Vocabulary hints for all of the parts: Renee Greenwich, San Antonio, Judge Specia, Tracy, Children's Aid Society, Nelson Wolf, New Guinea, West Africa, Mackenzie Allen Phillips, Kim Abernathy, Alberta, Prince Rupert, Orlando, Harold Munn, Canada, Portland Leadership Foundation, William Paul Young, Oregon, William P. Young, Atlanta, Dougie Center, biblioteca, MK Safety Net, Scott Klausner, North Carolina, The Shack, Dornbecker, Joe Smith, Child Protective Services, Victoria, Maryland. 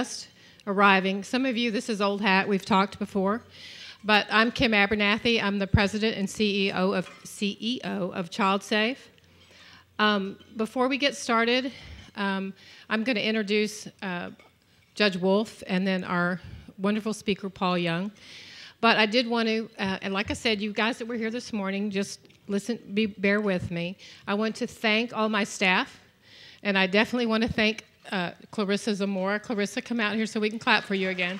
Just arriving. Some of you, this is old hat, we've talked before, but I'm Kim Abernathy. I'm the president and CEO of ChildSafe. Before we get started, I'm going to introduce Judge Wolf and then our wonderful speaker, Paul Young. But I did want to, and like I said, you guys that were here this morning, just listen, bear with me. I want to thank all my staff, and I definitely want to thank Clarissa Zamora. Clarissa, come out here so we can clap for you again.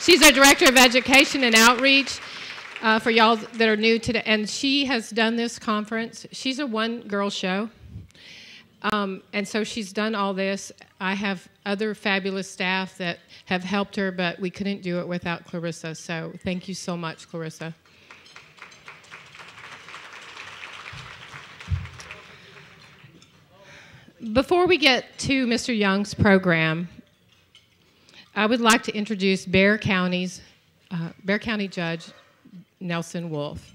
She's our Director of Education and Outreach for y'all that are new today. And she has done this conference. She's a one-girl show. And so she's done all this. I have other fabulous staff that have helped her, but we couldn't do it without Clarissa. So thank you so much, Clarissa. Before we get to Mr. Young's program, I would like to introduce Bear County Judge Nelson Wolf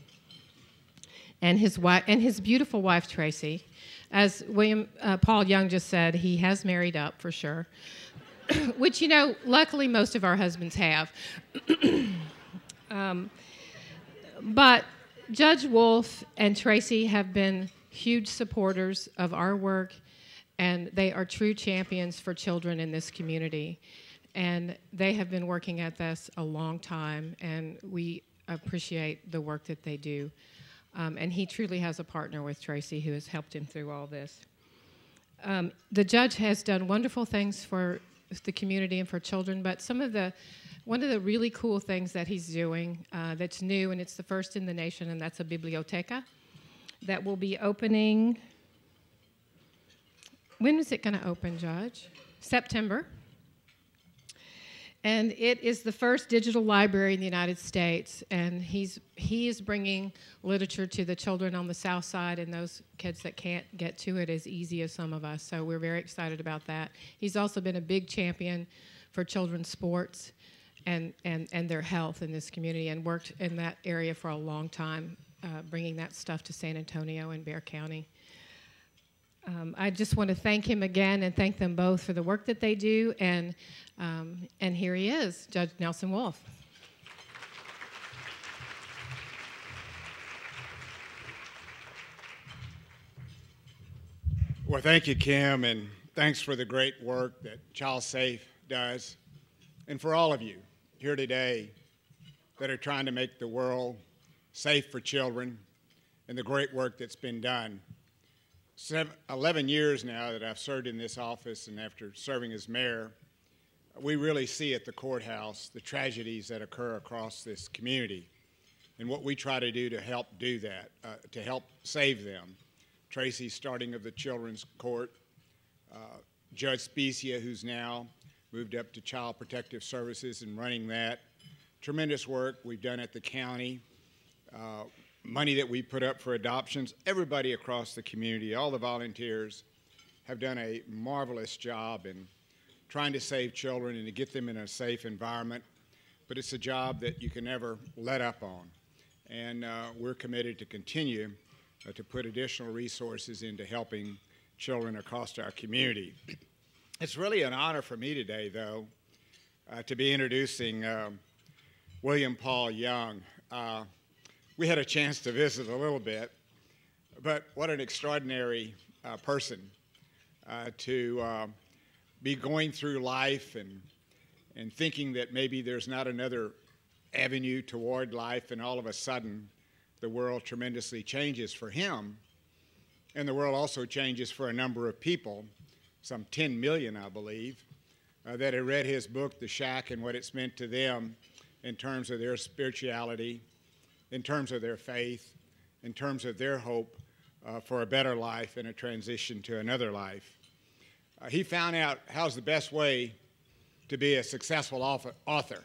and his wife and his beautiful wife Tracy. As Paul Young just said, he has married up for sure, which, you know, luckily most of our husbands have. But Judge Wolf and Tracy have been huge supporters of our work, and they are true champions for children in this community. And they have been working at this a long time, and we appreciate the work that they do. And he truly has a partner with Tracy who has helped him through all this. The judge has done wonderful things for the community and for children, but one of the really cool things that he's doing that's new, and it's the first in the nation, and that's a biblioteca that will be opening. When is it going to open, Judge? September. And it is the first digital library in the United States, and he is bringing literature to the children on the South Side and those kids that can't get to it as easy as some of us, so we're very excited about that. He's also been a big champion for children's sports and their health in this community, and worked in that area for a long time, bringing that stuff to San Antonio and Bexar County. I just want to thank him again and thank them both for the work that they do. And here he is, Judge Nelson Wolf. Well, thank you, Kim, and thanks for the great work that ChildSafe does, and for all of you here today that are trying to make the world safe for children and the great work that's been done. 11 years now that I've served in this office, and after serving as mayor, we really see at the courthouse the tragedies that occur across this community, and what we try to do to help do that, to help save them. Tracy's starting of the Children's Court, Judge Specia, who's now moved up to Child Protective Services and running that. Tremendous work we've done at the county. Money that we put up for adoptions. Everybody across the community, all the volunteers, have done a marvelous job in trying to save children and to get them in a safe environment. But it's a job that you can never let up on. And we're committed to continue to put additional resources into helping children across our community. It's really an honor for me today, though, to be introducing William Paul Young. We had a chance to visit a little bit, but what an extraordinary person to be going through life and thinking that maybe there's not another avenue toward life, and all of a sudden the world tremendously changes for him, and the world also changes for a number of people, some 10 million, I believe, that had read his book, The Shack, and what it's meant to them in terms of their spirituality, in terms of their faith, in terms of their hope for a better life and a transition to another life. He found out how's the best way to be a successful author.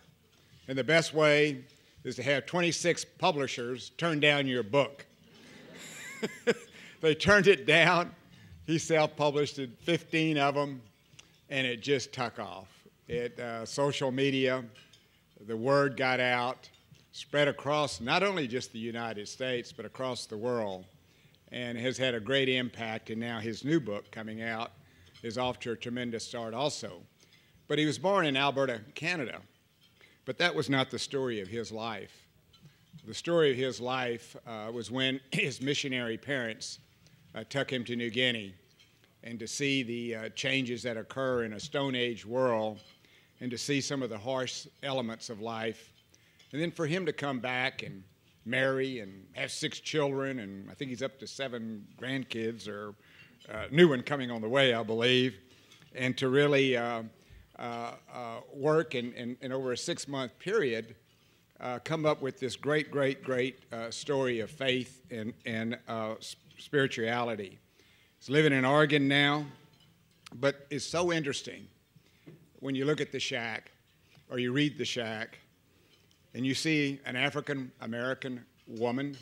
And the best way is to have 26 publishers turn down your book. They turned it down. He self-published 15 of them, and it just took off. Social media, the word got out, spread across not only just the United States, but across the world, and has had a great impact. And now his new book coming out is off to a tremendous start also. But he was born in Alberta, Canada. But that was not the story of his life. The story of his life was when his missionary parents took him to New Guinea and to see the changes that occur in a Stone Age world and to see some of the harsh elements of life. And then for him to come back and marry and have 6 children, and I think he's up to 7 grandkids, or a new one coming on the way, I believe, and to really work and over a 6-month period come up with this great story of faith and spirituality. He's living in Oregon now, but it's so interesting when you look at The Shack or you read The Shack and you see an African-American woman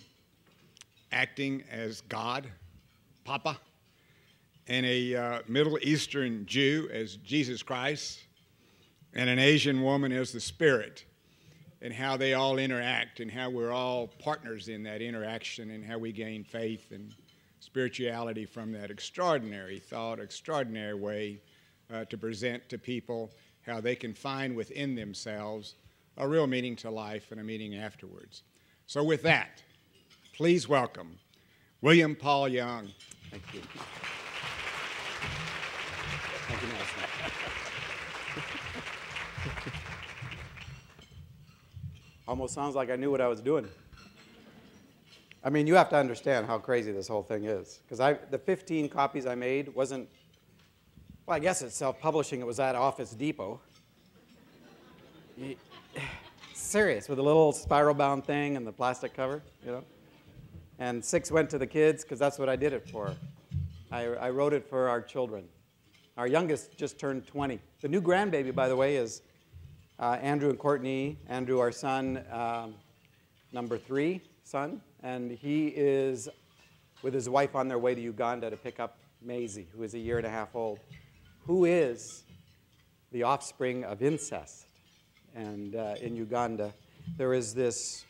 acting as God, Papa, and a Middle Eastern Jew as Jesus Christ, and an Asian woman as the Spirit, and how they all interact and how we're all partners in that interaction and how we gain faith and spirituality from that extraordinary thought, extraordinary way to present to people how they can find within themselves a real meaning to life and a meaning afterwards. So with that, please welcome William Paul Young. Thank you. Thank you, Nelson. Almost sounds like I knew what I was doing. I mean, you have to understand how crazy this whole thing is. Because the 15 copies I made wasn't, well, I guess it's self-publishing. It was at Office Depot. Serious, with a little spiral-bound thing and the plastic cover, you know? And 6 went to the kids, because that's what I did it for. I wrote it for our children. Our youngest just turned 20. The new grandbaby, by the way, is Andrew and Courtney. Andrew, our son, number 3 son, and he is with his wife on their way to Uganda to pick up Maisie, who is a 1.5 years old, who is the offspring of incest. And in Uganda, there is this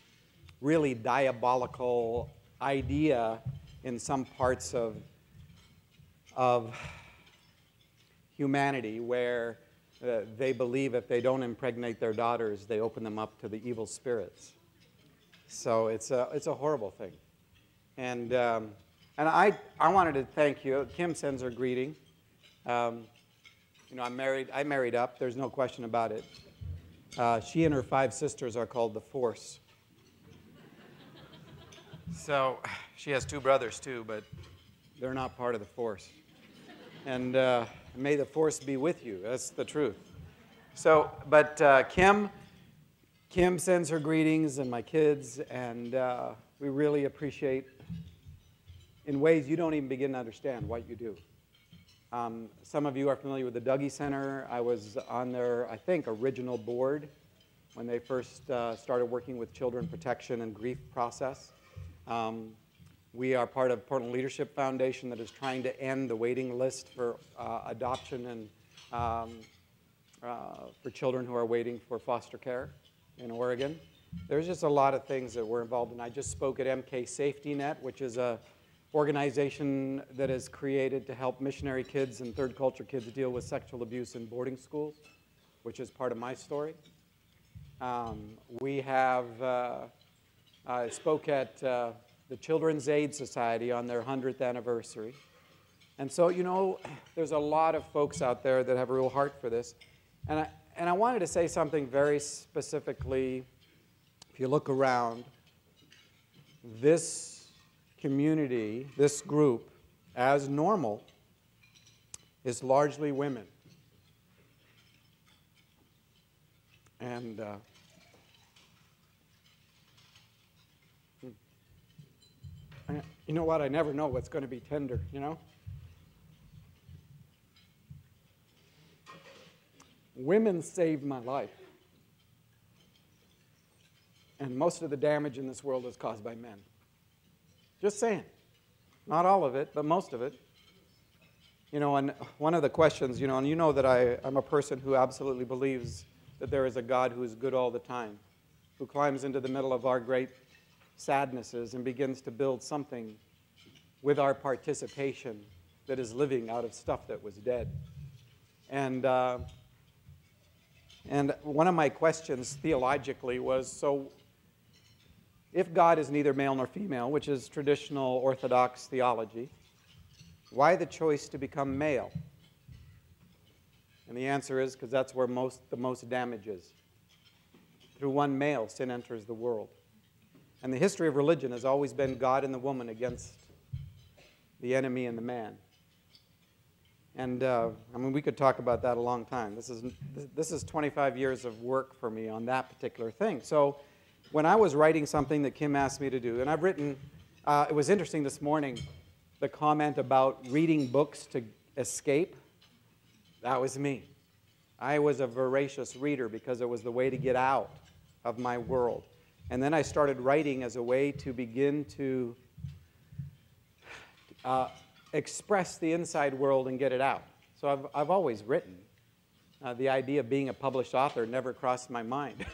really diabolical idea in some parts of humanity where they believe if they don't impregnate their daughters, they open them up to the evil spirits. So it's a horrible thing. And I wanted to thank you. Kim sends her greeting. You know, I married up. There's no question about it. She and her 5 sisters are called the Force. So she has 2 brothers, too, but they're not part of the Force. And may the Force be with you. That's the truth. So, but Kim sends her greetings and my kids, and we really appreciate, in ways you don't even begin to understand, what you do. Some of you are familiar with the Dougie Center. I was on their, I think, original board when they first started working with children protection and grief process. We are part of Portland Leadership Foundation that is trying to end the waiting list for adoption and for children who are waiting for foster care in Oregon. There's just a lot of things that we're involved in. I just spoke at MK Safety Net, which is a organization that is created to help missionary kids and third culture kids deal with sexual abuse in boarding schools, which is part of my story. We have spoke at the Children's Aid Society on their 100th anniversary. And so, you know, there's a lot of folks out there that have a real heart for this. And I wanted to say something very specifically. If you look around, this community, this group, as normal, is largely women. And you know what? I never know what's going to be tender, you know? Women saved my life. And most of the damage in this world is caused by men. Just saying. Not all of it, but most of it. You know, and one of the questions, you know, and you know that I'm a person who absolutely believes that there is a God who is good all the time, who climbs into the middle of our great sadnesses and begins to build something with our participation that is living out of stuff that was dead. And one of my questions theologically was, so if God is neither male nor female, which is traditional Orthodox theology, why the choice to become male? And the answer is because that's where the most damage is. Through one male, sin enters the world. And the history of religion has always been God and the woman against the enemy and the man. And I mean, we could talk about that a long time. This is 25 years of work for me on that particular thing. So when I was writing something that Kim asked me to do, and I've written, it was interesting this morning, the comment about reading books to escape, that was me. I was a voracious reader because it was the way to get out of my world. And then I started writing as a way to begin to express the inside world and get it out. So I've always written. The idea of being a published author never crossed my mind.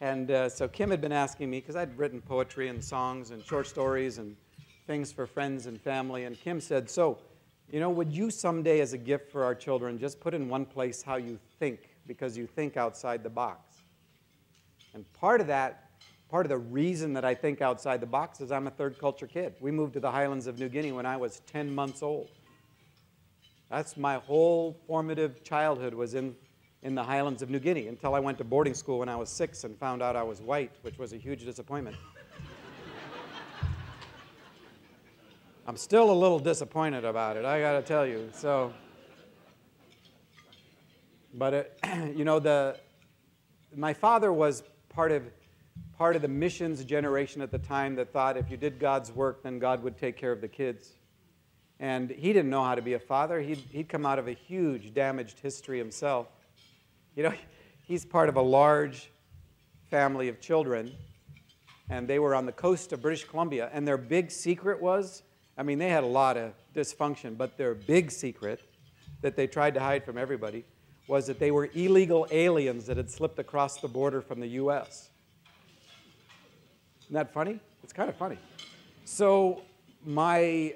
And so Kim had been asking me, because I'd written poetry and songs and short stories and things for friends and family, and Kim said, so, you know, would you someday as a gift for our children just put in one place how you think, because you think outside the box? And part of the reason that I think outside the box is I'm a third culture kid. We moved to the highlands of New Guinea when I was 10 months old. That's my whole formative childhood was in the highlands of New Guinea until I went to boarding school when I was 6 and found out I was white, which was a huge disappointment. I'm still a little disappointed about it, I gotta tell you. So, but it, you know, my father was part of the missions generation at the time that thought if you did God's work, then God would take care of the kids. And he didn't know how to be a father. He'd come out of a huge damaged history himself. You know, he's part of a large family of children, and they were on the coast of British Columbia, and their big secret was, I mean, they had a lot of dysfunction, but their big secret that they tried to hide from everybody was that they were illegal aliens that had slipped across the border from the U.S. Isn't that funny? It's kind of funny. So my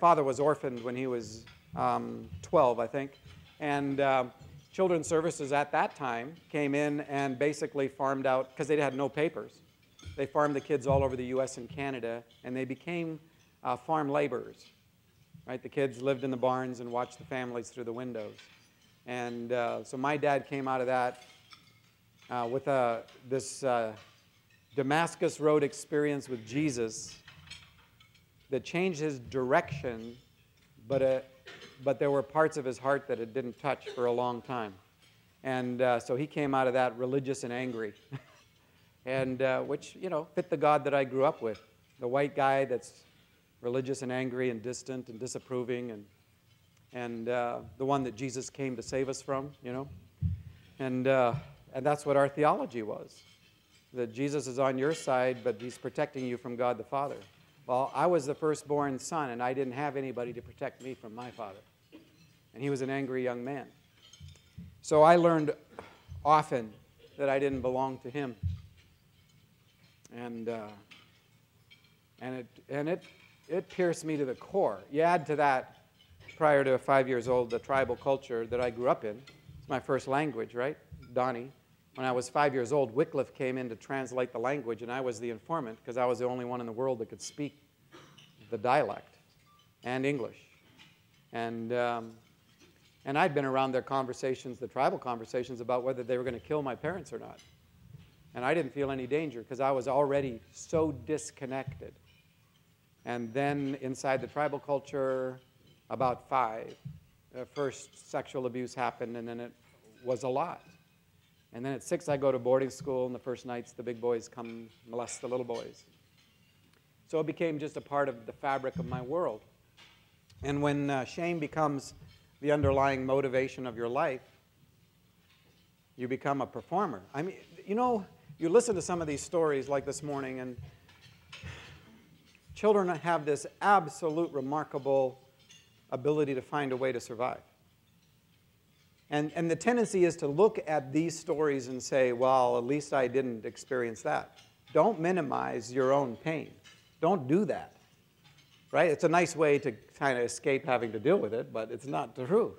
father was orphaned when he was 12, I think, and Children's Services at that time came in and basically farmed out, because they had no papers. They farmed the kids all over the U.S. and Canada, and they became farm laborers, right? The kids lived in the barns and watched the families through the windows. And so my dad came out of that with this Damascus Road experience with Jesus that changed his direction, but there were parts of his heart that it didn't touch for a long time. And so he came out of that religious and angry. And which, you know, fit the God that I grew up with. The white guy that's religious and angry and distant and disapproving and the one that Jesus came to save us from, you know. And that's what our theology was. That Jesus is on your side, but he's protecting you from God the Father. Well, I was the firstborn son, and I didn't have anybody to protect me from my father. And he was an angry young man. So I learned often that I didn't belong to him. And it pierced me to the core. You add to that, prior to 5 years old, the tribal culture that I grew up in. It's my first language, right? Donnie. When I was 5 years old, Wycliffe came in to translate the language, and I was the informant because I was the only one in the world that could speak the dialect and English. And I'd been around their conversations, the tribal conversations, about whether they were going to kill my parents or not. And I didn't feel any danger because I was already so disconnected. And then inside the tribal culture, about 5, first sexual abuse happened, and then it was a lot. And then at 6, I go to boarding school, and the first nights the big boys come molest the little boys. So it became just a part of the fabric of my world. And when shame becomes the underlying motivation of your life, you become a performer. I mean, you know, you listen to some of these stories like this morning, and children have this absolute remarkable ability to find a way to survive. And the tendency is to look at these stories and say, well, at least I didn't experience that. Don't minimize your own pain. Don't do that. right? It's a nice way to kind of escape having to deal with it, but it's not true.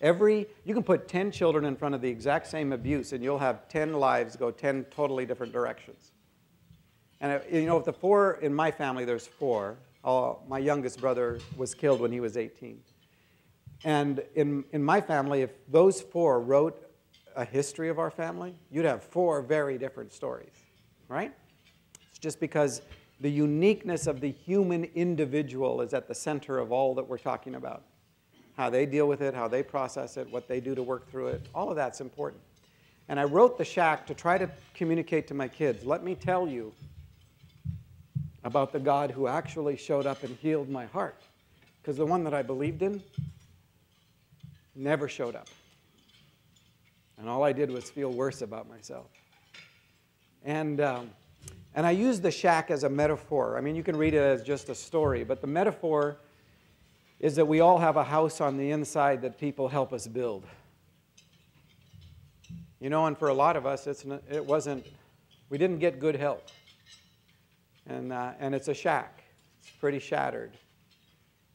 You can put 10 children in front of the exact same abuse, and you'll have 10 lives go 10 totally different directions. And you know, if the four in my family, there's four. My youngest brother was killed when he was 18. And in my family, if those four wrote a history of our family, you'd have four very different stories, right? It's just because the uniqueness of the human individual is at the center of all that we're talking about. How they deal with it, how they process it, what they do to work through it, all of that's important. And I wrote The Shack to try to communicate to my kids, let me tell you about the God who actually showed up and healed my heart. Because the one that I believed in never showed up. And all I did was feel worse about myself. And I used The Shack as a metaphor. I mean, you can read it as just a story, but the metaphor is that we all have a house on the inside that people help us build. You know, and for a lot of us, we didn't get good help. And it's a shack. It's pretty shattered.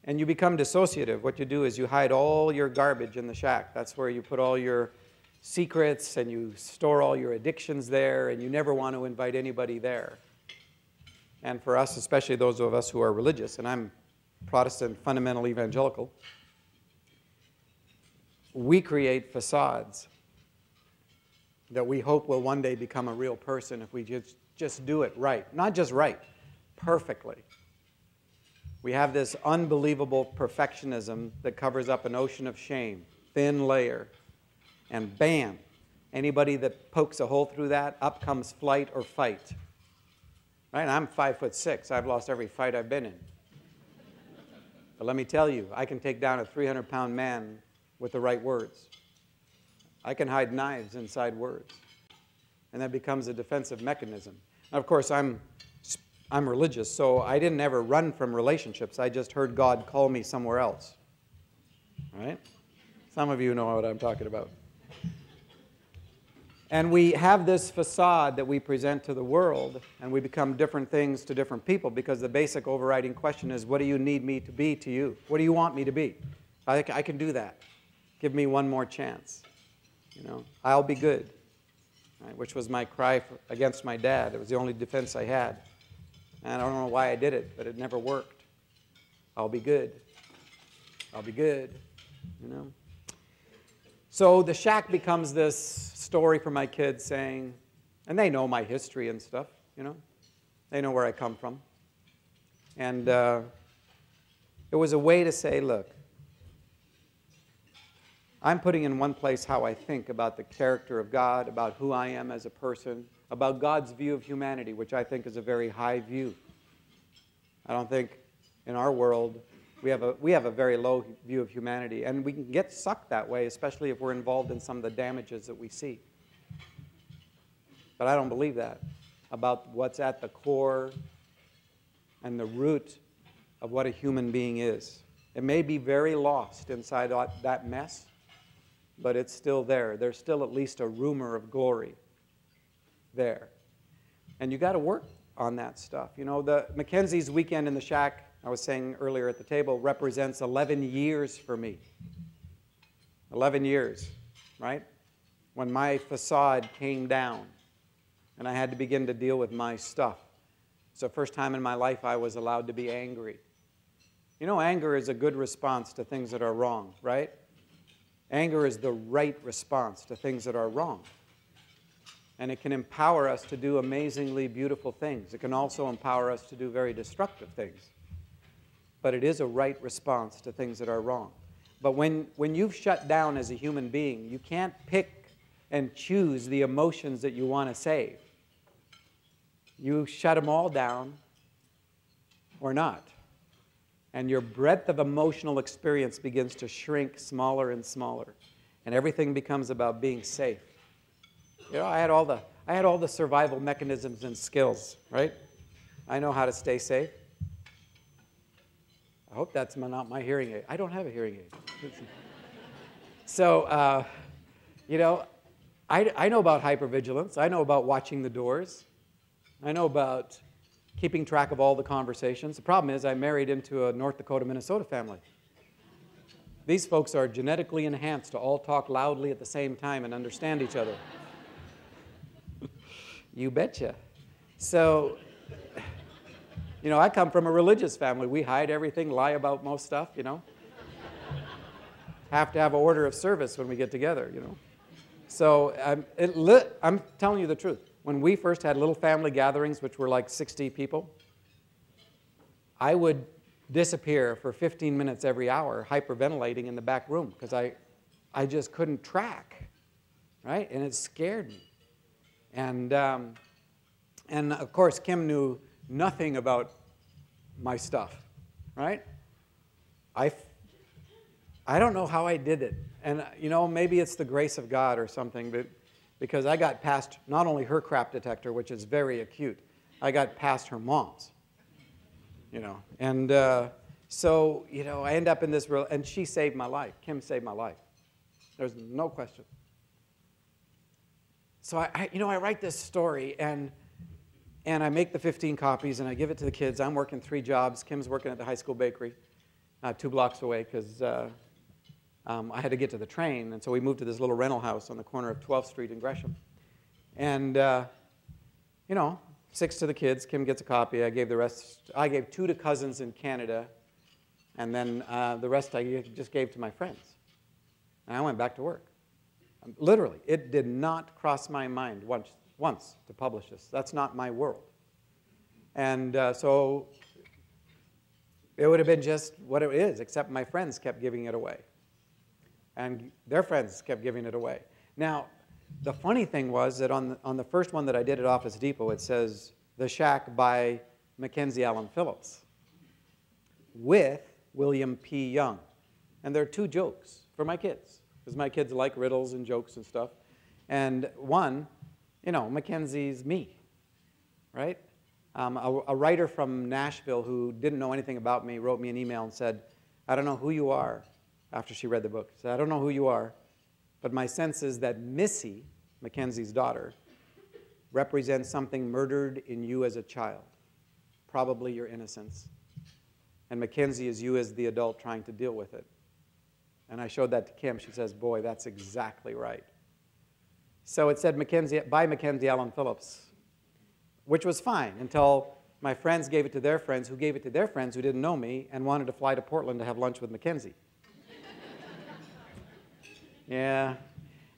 And you become dissociative. What you do is you hide all your garbage in the shack. That's where you put all your secrets, and you store all your addictions there, and you never want to invite anybody there. And for us, especially those of us who are religious, and I'm Protestant, fundamental evangelical, we create facades that we hope will one day become a real person if we just do it right. Not just right, perfectly. We have this unbelievable perfectionism that covers up an ocean of shame, thin layer, and bam, anybody that pokes a hole through that, up comes flight or fight. Right? And I'm 5'6". I've lost every fight I've been in. But let me tell you, I can take down a 300-pound man with the right words. I can hide knives inside words. And that becomes a defensive mechanism. Now, of course, I'm religious, so I didn't ever run from relationships. I just heard God call me somewhere else. Right? Some of you know what I'm talking about. And we have this facade that we present to the world, and we become different things to different people, because the basic overriding question is, what do you need me to be to you? What do you want me to be? I can do that. Give me one more chance. You know, I'll be good, right? Which was my cry against my dad. It was the only defense I had. And I don't know why I did it, but it never worked. I'll be good. I'll be good, you know. So The Shack becomes this story for my kids saying, and they know my history and stuff, you know. They know where I come from. And it was a way to say, look, I'm putting in one place how I think about the character of God, about who I am as a person, about God's view of humanity, which I think is a very high view. I don't think in our world, we have a very low view of humanity, and we can get sucked that way, especially if we're involved in some of the damages that we see. But I don't believe that about what's at the core and the root of what a human being is. It may be very lost inside that mess, but it's still there. There's still at least a rumor of glory there. And you got to work on that stuff. You know, the Mackenzie's weekend in the shack, I was saying earlier at the table, represents 11 years for me. 11 years, right? When my facade came down and I had to begin to deal with my stuff. So first time in my life I was allowed to be angry. You know, anger is a good response to things that are wrong, right? Anger is the right response to things that are wrong. And it can empower us to do amazingly beautiful things. It can also empower us to do very destructive things. But it is a right response to things that are wrong. But when you've shut down as a human being, you can't pick and choose the emotions that you want to save. You shut them all down or not. And your breadth of emotional experience begins to shrink smaller and smaller. And everything becomes about being safe. You know, I had all the survival mechanisms and skills, right? I know how to stay safe. I hope that's not my hearing aid. I don't have a hearing aid. So, you know, I know about hypervigilance. I know about watching the doors. I know about keeping track of all the conversations. The problem is I married into a North Dakota, Minnesota family. These folks are genetically enhanced to all talk loudly at the same time and understand each other. You betcha. So, you know, I come from a religious family. We hide everything, lie about most stuff, you know. Have to have an order of service when we get together, you know. So I'm telling you the truth. When we first had little family gatherings, which were like 60 people, I would disappear for 15 minutes every hour, hyperventilating in the back room, because I just couldn't track, right? And it scared me. And of course, Kim knew nothing about my stuff, right? I don't know how I did it. And, you know, maybe it's the grace of God or something, but because I got past not only her crap detector, which is very acute, I got past her mom's, you know. And so, you know, I end up in this real, and she saved my life. Kim saved my life. There's no question. So, you know, I write this story, and I make the 15 copies, and I give it to the kids. I'm working 3 jobs. Kim's working at the high school bakery 2 blocks away because I had to get to the train. And so we moved to this little rental house on the corner of 12th Street in Gresham. And, you know, 6 to the kids. Kim gets a copy. I gave the rest. I gave 2 to cousins in Canada, and then the rest I just gave to my friends. And I went back to work. Literally, it did not cross my mind once to publish this. That's not my world. And so it would have been just what it is, except my friends kept giving it away. And their friends kept giving it away. Now, the funny thing was that on the first one that I did at Office Depot, it says, The Shack by Mackenzie Allen Phillips with William P. Young. And there are 2 jokes for my kids, because my kids like riddles and jokes and stuff. And one, you know, Mackenzie's me, right? A writer from Nashville who didn't know anything about me wrote me an email and said, I don't know who you are, after she read the book. She said, I don't know who you are, but my sense is that Missy, Mackenzie's daughter, represents something murdered in you as a child, probably your innocence. And Mackenzie is you as the adult trying to deal with it. And I showed that to Kim. She says, boy, that's exactly right. So it said Mackenzie, by Mackenzie Allen Phillips, which was fine until my friends gave it to their friends, who gave it to their friends who didn't know me and wanted to fly to Portland to have lunch with Mackenzie. Yeah.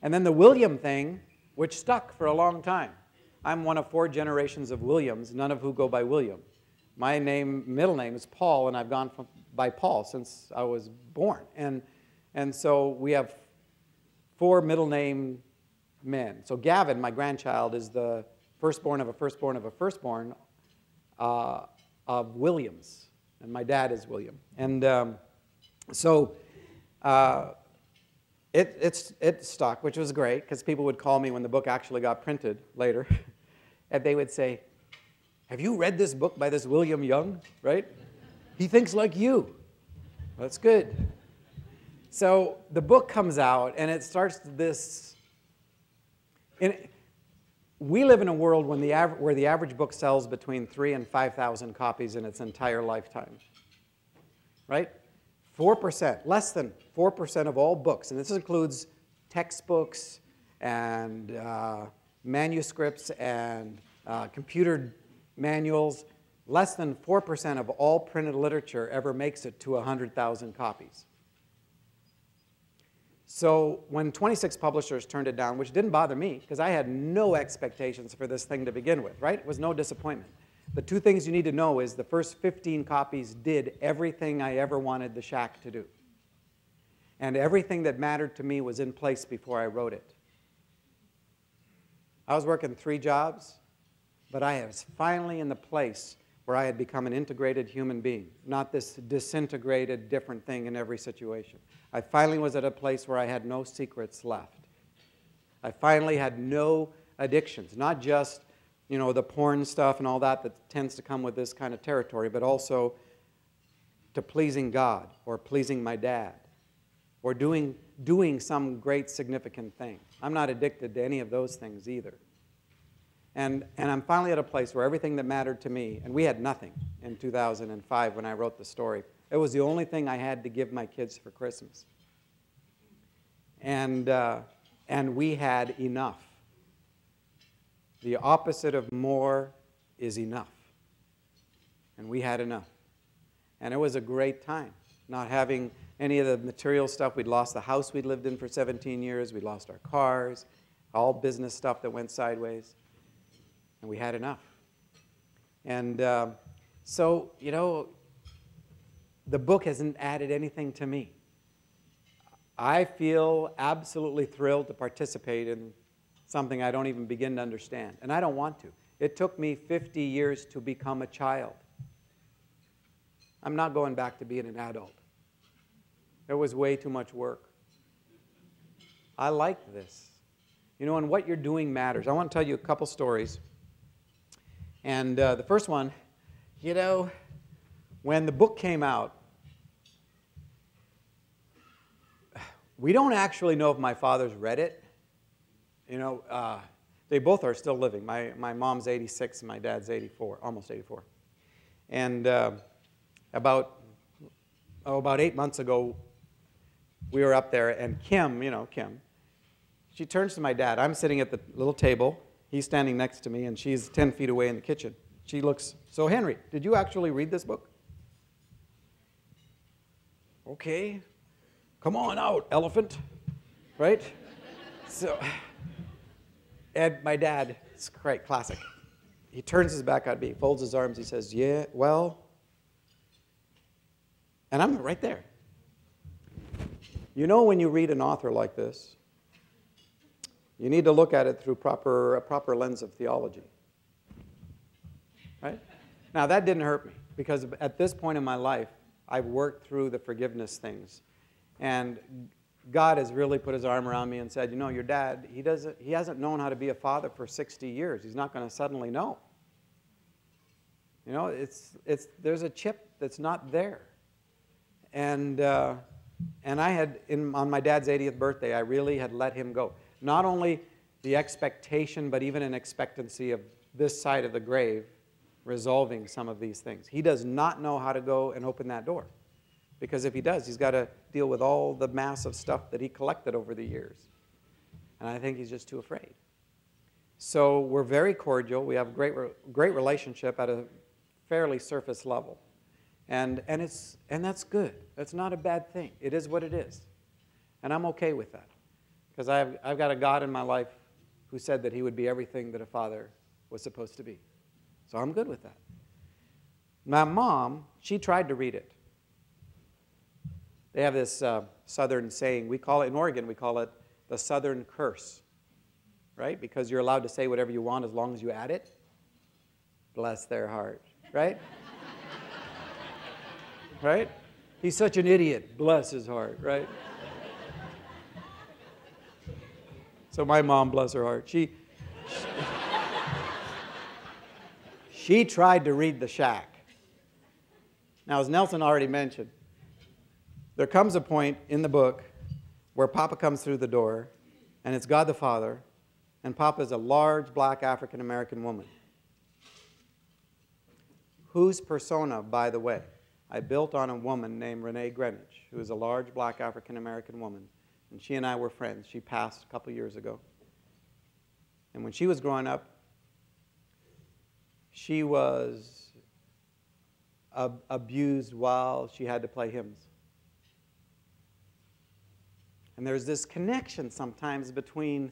And then the William thing, which stuck for a long time. I'm one of 4 generations of Williams, none of who go by William. My name, middle name is Paul, and I've gone by Paul since I was born. And so we have 4 middle name men. So Gavin, my grandchild, is the firstborn of a firstborn of a firstborn of Williams. And my dad is William. And so it stuck, which was great, because people would call me when the book actually got printed later. And they would say, have you read this book by this William Young, right? He thinks like you. That's good. So the book comes out, and it starts this. We live in a world when where the average book sells between 3,000 and 5,000 copies in its entire lifetime, right? 4%, less than 4% of all books, and this includes textbooks and manuscripts and computer manuals, less than 4% of all printed literature ever makes it to 100,000 copies. So when 26 publishers turned it down, which didn't bother me, because I had no expectations for this thing to begin with, right? It was no disappointment. The 2 things you need to know is the first 15 copies did everything I ever wanted The Shack to do. And everything that mattered to me was in place before I wrote it. I was working 3 jobs, but I was finally in the place where I had become an integrated human being, not this disintegrated, different thing in every situation. I finally was at a place where I had no secrets left. I finally had no addictions, not just, you know, the porn stuff and all that that tends to come with this kind of territory, but also to pleasing God or pleasing my dad or doing some great significant thing. I'm not addicted to any of those things either. And I'm finally at a place where everything that mattered to me, and we had nothing in 2005 when I wrote the story. It was the only thing I had to give my kids for Christmas. And we had enough. The opposite of more is enough. And we had enough. And it was a great time, not having any of the material stuff. We'd lost the house we'd lived in for 17 years. We lost our cars, all business stuff that went sideways. And we had enough. And so, you know, the book hasn't added anything to me. I feel absolutely thrilled to participate in something I don't even begin to understand. And I don't want to. It took me 50 years to become a child. I'm not going back to being an adult. It was way too much work. I like this. You know, and what you're doing matters. I want to tell you a couple stories. And the first one, you know, when the book came out, we don't actually know if my father's read it. You know, they both are still living. My mom's 86 and my dad's 84, almost 84. And about 8 months ago, we were up there, and Kim, you know, Kim, she turns to my dad. I'm sitting at the little table. He's standing next to me, and she's 10 feet away in the kitchen. She looks, so Henry, did you actually read this book? Okay. Come on out, elephant, right? So, and my dad, it's great, classic. He turns his back on me, folds his arms, he says, yeah, well, and I'm right there. You know, when you read an author like this, you need to look at it through a proper lens of theology, right? Now, that didn't hurt me, because at this point in my life, I've worked through the forgiveness things. And God has really put his arm around me and said, you know, your dad, he hasn't known how to be a father for 60 years. He's not going to suddenly know. You know, there's a chip that's not there. And I had, on my dad's 80th birthday, I really had let him go. Not only the expectation, but even an expectancy of this side of the grave resolving some of these things. He does not know how to go and open that door. Because if he does, he's got to deal with all the mass of stuff that he collected over the years. And I think he's just too afraid. So we're very cordial. We have a great relationship at a fairly surface level. And that's good. That's not a bad thing. It is what it is. And I'm okay with that. Because I've got a God in my life who said that he would be everything that a father was supposed to be. So I'm good with that. My mom, she tried to read it. They have this southern saying. We call it, in Oregon, we call it the southern curse, right? Because you're allowed to say whatever you want as long as you add it. Bless their heart, right? Right? He's such an idiot. Bless his heart, right? So my mom, bless her heart, she tried to read The Shack. Now, as Nelson already mentioned, there comes a point in the book where Papa comes through the door, and it's God the Father, and Papa's a large black African-American woman. Whose persona, by the way, I built on a woman named Renee Greenwich, who is a large black African-American woman, and she and I were friends. She passed a couple years ago. And when she was growing up, she was abused while she had to play hymns. And there's this connection sometimes between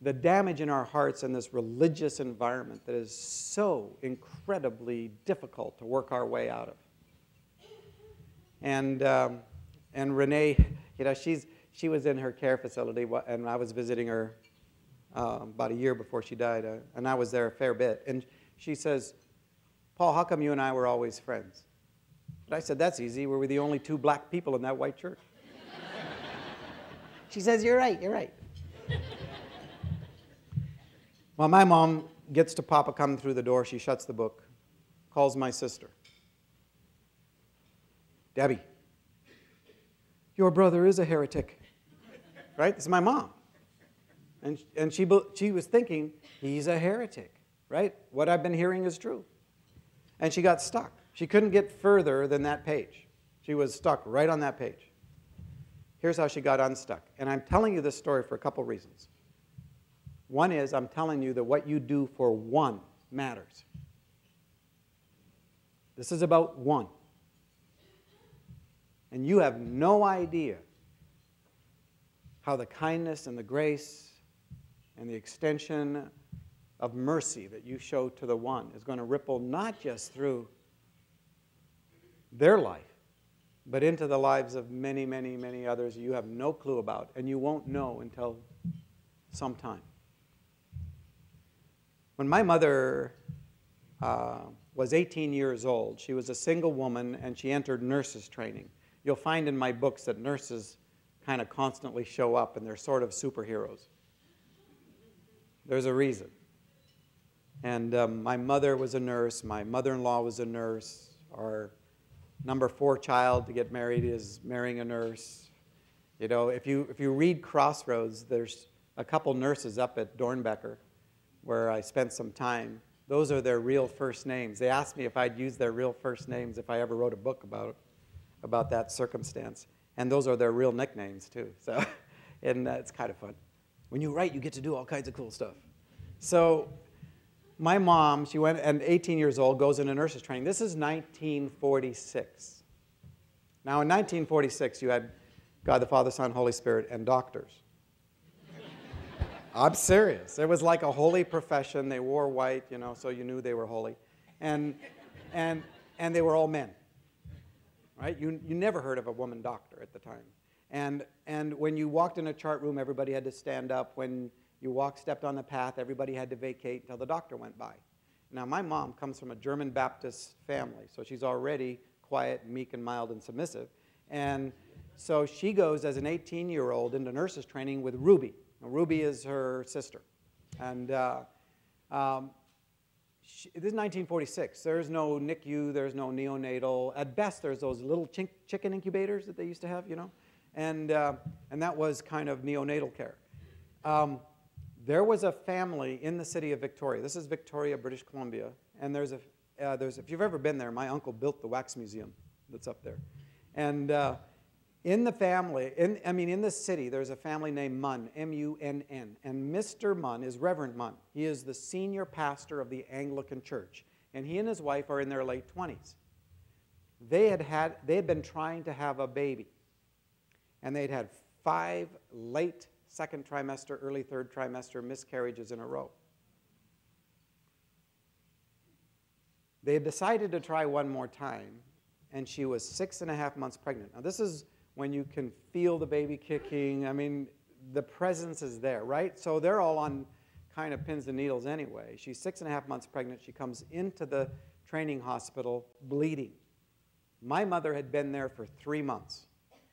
the damage in our hearts and this religious environment that is so incredibly difficult to work our way out of. And Renee, you know, she was in her care facility, and I was visiting her about a year before she died, and I was there a fair bit. And she says, Paul, how come you and I were always friends? But I said, that's easy. We were the only two black people in that white church. She says, you're right, you're right. Well, my mom gets to Papa coming through the door. She shuts the book, calls my sister. Debbie, your brother is a heretic. Right? This is my mom. And she was thinking, he's a heretic, right? What I've been hearing is true. And she got stuck. She couldn't get further than that page. She was stuck right on that page. Here's how she got unstuck. And I'm telling you this story for a couple reasons. One is I'm telling you that what you do for one matters. This is about one. And you have no idea how the kindness and the grace and the extension of mercy that you show to the one is going to ripple not just through their life, but into the lives of many, many, many others you have no clue about, and you won't know until sometime. When my mother was 18 years old, she was a single woman, and she entered nurses training. You'll find in my books that nurses kind of constantly show up, and they're sort of superheroes. There's a reason. And my mother was a nurse. My mother-in-law was a nurse. Our number 4 child to get married is marrying a nurse. You know, if you read Crossroads, there's a couple nurses up at Dornbecker where I spent some time. Those are their real first names. They asked me if I'd use their real first names if I ever wrote a book about that circumstance. And those are their real nicknames, too. So, and it's kind of fun. When you write, you get to do all kinds of cool stuff. So my mom, she went, and 18 years old, goes into nurses training. This is 1946. Now, in 1946, you had God the Father, Son, Holy Spirit, and doctors. I'm serious. It was like a holy profession. They wore white, you know, so you knew they were holy. And they were all men. Right? You never heard of a woman doctor at the time. And when you walked in a chart room, everybody had to stand up. When you stepped on the path, everybody had to vacate until the doctor went by. Now, my mom comes from a German Baptist family, so she's already quiet, meek, and mild, and submissive. And so she goes as an 18-year-old into nurses training with Ruby. Now, Ruby is her sister. And this is 1946. There's no NICU. There's no neonatal. At best, there's those little chicken incubators that they used to have, you know? And that was kind of neonatal care. There was a family in the city of Victoria. This is Victoria, British Columbia. And if you've ever been there, my uncle built the wax museum that's up there. And in the city, there's a family named Munn, M-U-N-N. And Mr. Munn is Reverend Munn. He is the senior pastor of the Anglican Church. And he and his wife are in their late 20s. They had been trying to have a baby. And they'd had 5 late second trimester, early third trimester miscarriages in a row. They had decided to try one more time, and she was 6.5 months pregnant. Now, this is when you can feel the baby kicking. I mean, the presence is there, right? So they're all on kind of pins and needles anyway. She's 6.5 months pregnant. She comes into the training hospital bleeding. My mother had been there for 3 months.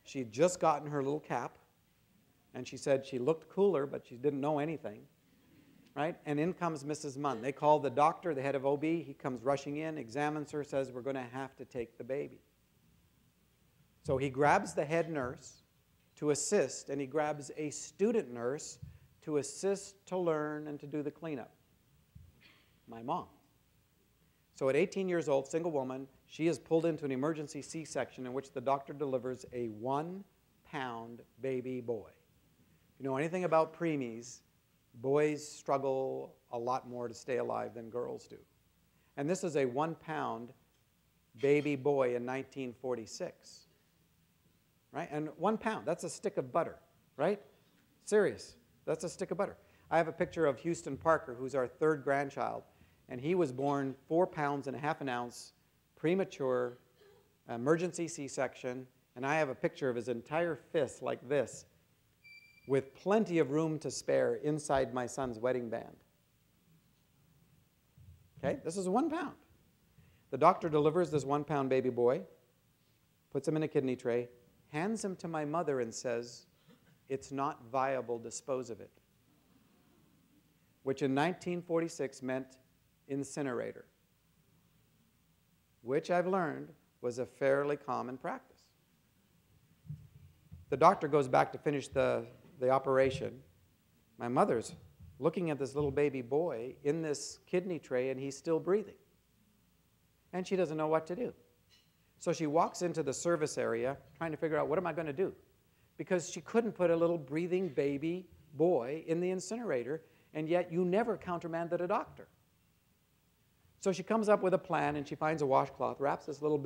She'd just gotten her little cap, and she said she looked cooler, but she didn't know anything, right? And in comes Mrs. Munn. They call the doctor, the head of OB. He comes rushing in, examines her, says, we're going to have to take the baby. So he grabs the head nurse to assist, and he grabs a student nurse to assist, to learn, and to do the cleanup. My mom. So at 18 years old, single woman, she is pulled into an emergency C-section in which the doctor delivers a 1-pound baby boy. If you know anything about preemies, boys struggle a lot more to stay alive than girls do. And this is a 1-pound baby boy in 1946. Right? And 1 pound, that's a stick of butter, right? Serious, that's a stick of butter. I have a picture of Houston Parker, who's our 3rd grandchild, and he was born 4.5 pounds an ounce premature, emergency C-section, and I have a picture of his entire fist like this with plenty of room to spare inside my son's wedding band. Okay, this is 1 pound. The doctor delivers this 1-pound baby boy, puts him in a kidney tray, hands him to my mother and says, it's not viable, dispose of it, which in 1946 meant incinerator, which I've learned was a fairly common practice. The doctor goes back to finish the operation. my mother's looking at this little baby boy in this kidney tray, and he's still breathing. And she doesn't know what to do. So she walks into the service area trying to figure out, what am I going to do? Because she couldn't put a little breathing baby boy in the incinerator, and yet you never countermanded a doctor. So she comes up with a plan, and she finds a washcloth, wraps this little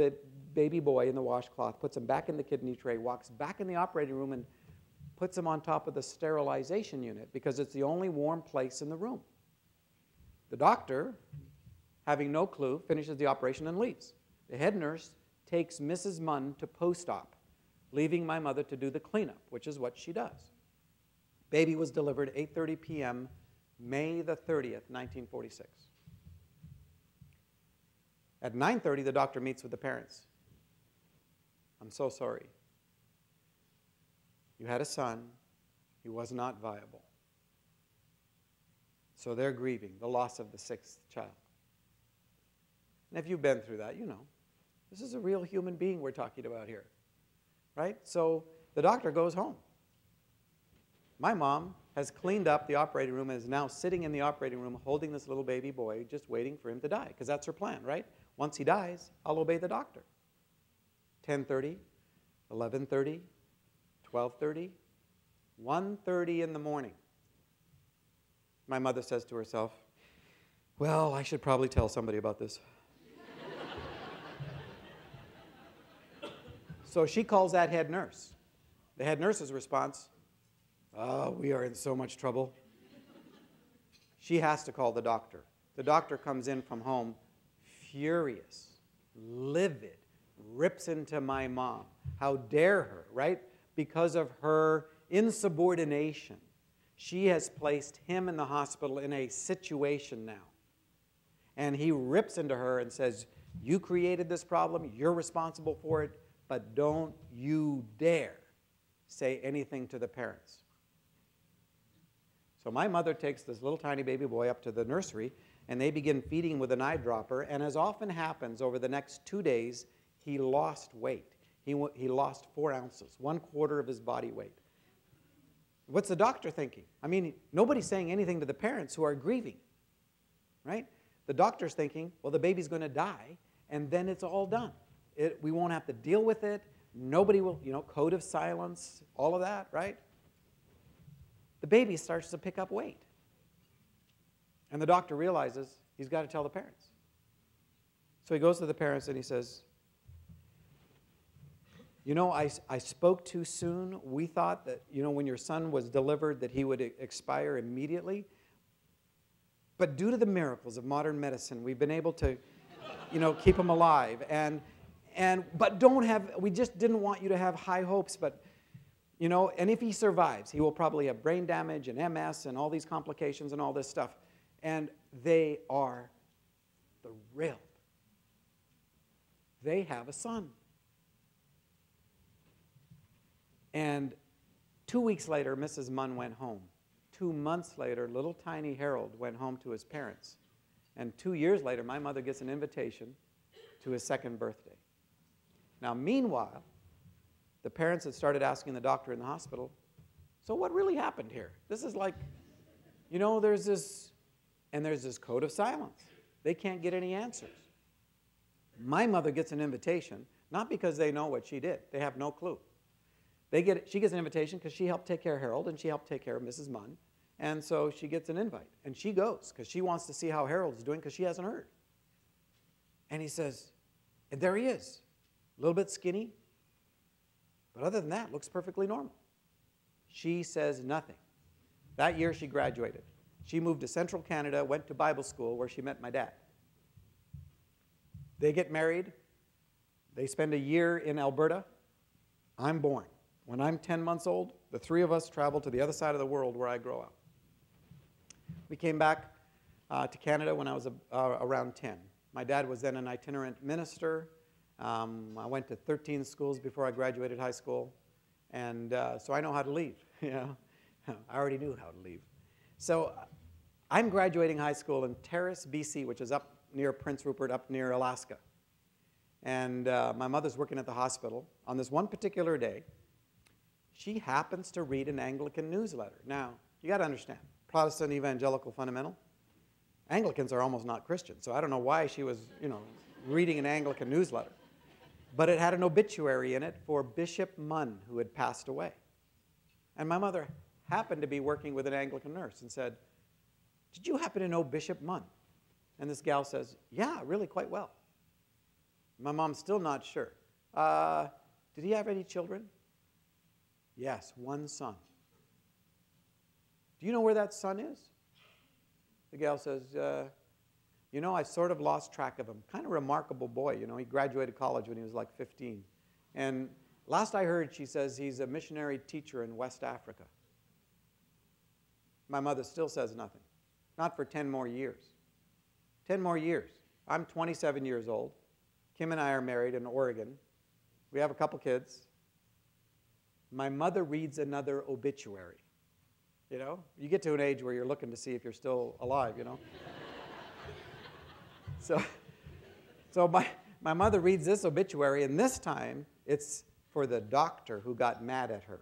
baby boy in the washcloth, puts him back in the kidney tray, walks back in the operating room, and puts him on top of the sterilization unit because it's the only warm place in the room. The doctor, having no clue, finishes the operation and leaves. The head nurse takes Mrs. Munn to post-op, leaving my mother to do the cleanup, which is what she does. Baby was delivered 8:30 p.m., May the 30th, 1946. At 9:30, the doctor meets with the parents. I'm so sorry. You had a son. He was not viable. So they're grieving the loss of the 6th child. And if you've been through that, you know. This is a real human being we're talking about here, right? So the doctor goes home. My mom has cleaned up the operating room and is now sitting in the operating room holding this little baby boy, just waiting for him to die, because that's her plan, right? Once he dies, I'll obey the doctor. 10:30, 11:30, 12:30, 1:30 in the morning. My mother says to herself, well, I should probably tell somebody about this. So she calls that head nurse. The head nurse's response, oh, we are in so much trouble. She has to call the doctor. The doctor comes in from home furious, livid, rips into my mom. How dare her, right? Because of her insubordination, she has placed him in the hospital in a situation now. And he rips into her and says, you created this problem, you're responsible for it, but don't you dare say anything to the parents. So my mother takes this little tiny baby boy up to the nursery, and they begin feeding him with an eyedropper. And as often happens, over the next 2 days, he lost weight. He lost 4 ounces, 1/4 of his body weight. What's the doctor thinking? I mean, nobody's saying anything to the parents who are grieving, right? The doctor's thinking, well, the baby's going to die, and then it's all done. We won't have to deal with it. Nobody will, you know, code of silence, all of that, right? The baby starts to pick up weight. And the doctor realizes he's got to tell the parents. So he goes to the parents and he says, you know, I spoke too soon. We thought that, you know, when your son was delivered that he would expire immediately. But due to the miracles of modern medicine, we've been able to, you know, keep him alive. But we just didn't want you to have high hopes, but you know, and if he survives, he will probably have brain damage and MS and all these complications and all this stuff. And they are thrilled. They have a son. And 2 weeks later, Mrs. Munn went home. 2 months later, little tiny Harold went home to his parents. And 2 years later, my mother gets an invitation to his 2nd birthday. Now, meanwhile, the parents had started asking the doctor in the hospital, so what really happened here? This is like, you know, there's this code of silence. They can't get any answers. My mother gets an invitation, not because they know what she did. They have no clue. She gets an invitation because she helped take care of Harold, and she helped take care of Mrs. Munn, and so she gets an invite. And she goes because she wants to see how Harold's doing because she hasn't heard. And he says, and there he is, a little bit skinny, but other than that, looks perfectly normal. She says nothing. That year, she graduated. She moved to central Canada, went to Bible school, where she met my dad. They get married. They spend a year in Alberta. I'm born. When I'm 10 months old, the 3 of us travel to the other side of the world where I grow up. We came back to Canada when I was around 10. My dad was then an itinerant minister. I went to 13 schools before I graduated high school, and so I know how to leave. You know? I already knew how to leave. So I'm graduating high school in Terrace, BC, which is up near Prince Rupert, up near Alaska. And my mother's working at the hospital. On this one particular day, she happens to read an Anglican newsletter. Now, You got to understand, Protestant, evangelical, fundamental. Anglicans are almost not Christian, so I don't know why she was, you know, reading an Anglican newsletter. But it had an obituary in it for Bishop Munn, who had passed away. And my mother happened to be working with an Anglican nurse and said, "Did you happen to know Bishop Munn?" And this gal says, "Yeah, really quite well." My mom's still not sure. Did he have any children? Yes, one son. Do you know where that son is? The gal says, you know, I sort of lost track of him. Kind of remarkable boy, you know. He graduated college when he was like 15. And last I heard, she says, he's a missionary teacher in West Africa. My mother still says nothing. Not for 10 more years. 10 more years. I'm 27 years old. Kim and I are married in Oregon. We have a couple kids. My mother reads another obituary. You know, you get to an age where you're looking to see if you're still alive, you know. So my mother reads this obituary, and this time it's for the doctor who got mad at her.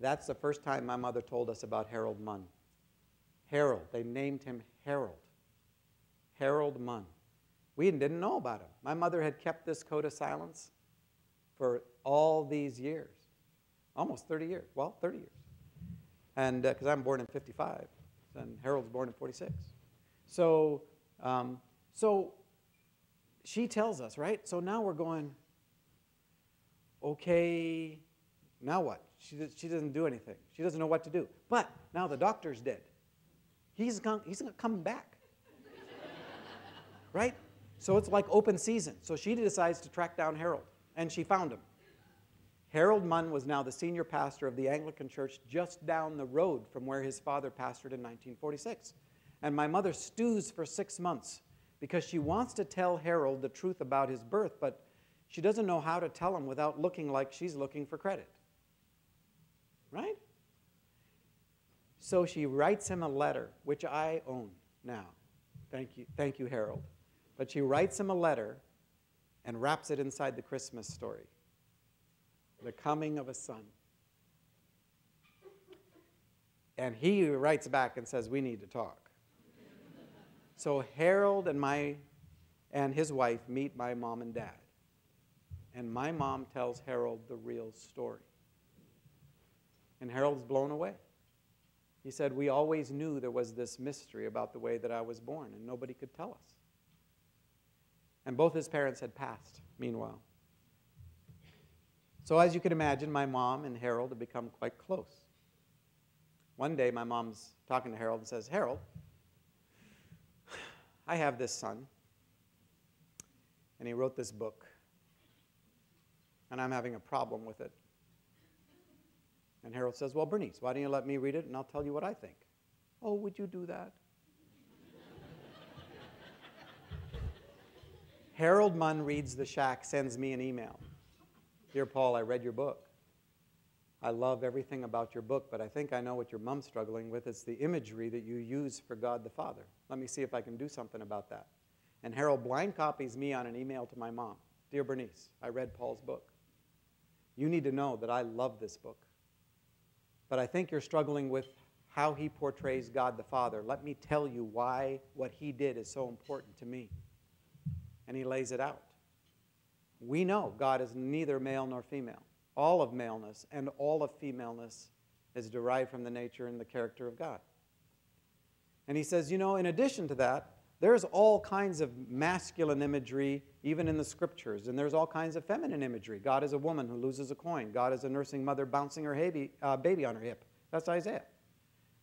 That's the first time my mother told us about Harold Munn. Harold, they named him Harold. Harold Munn. We didn't know about him. My mother had kept this code of silence for all these years, almost 30 years. Well, 30 years. And because I'm born in 55, and Harold's born in 46. So she tells us, right? So now we're going, okay, now what? She doesn't do anything. She doesn't know what to do. But now the doctor's dead. He's going to come back, right? So it's like open season. So she decides to track down Harold, and she found him. Harold Munn was now the senior pastor of the Anglican Church just down the road from where his father pastored in 1946. And my mother stews for 6 months because she wants to tell Harold the truth about his birth, but she doesn't know how to tell him without looking like she's looking for credit. Right? So she writes him a letter, which I own now. Thank you, Harold. But she writes him a letter and wraps it inside the Christmas story. The coming of a son. And he writes back and says, we need to talk. So Harold and his wife meet my mom and dad. And my mom tells Harold the real story. And Harold's blown away. He said, we always knew there was this mystery about the way that I was born, and nobody could tell us. And both his parents had passed, meanwhile. So as you can imagine, my mom and Harold had become quite close. One day, my mom's talking to Harold and says, Harold, I have this son, and he wrote this book, and I'm having a problem with it. And Harold says, well, Bernice, why don't you let me read it, and I'll tell you what I think. Oh, would you do that? Harold Munn reads The Shack, sends me an email. Dear Paul, I read your book. I love everything about your book, but I think I know what your mom's struggling with. It's the imagery that you use for God the Father. Let me see if I can do something about that. And Harold blind copies me on an email to my mom. Dear Bernice, I read Paul's book. You need to know that I love this book. But I think you're struggling with how he portrays God the Father. Let me tell you why what he did is so important to me. And he lays it out. We know God is neither male nor female. All of maleness and all of femaleness is derived from the nature and the character of God. And he says, you know, in addition to that, there's all kinds of masculine imagery, even in the scriptures, and there's all kinds of feminine imagery. God is a woman who loses a coin. God is a nursing mother bouncing her baby on her hip. That's Isaiah.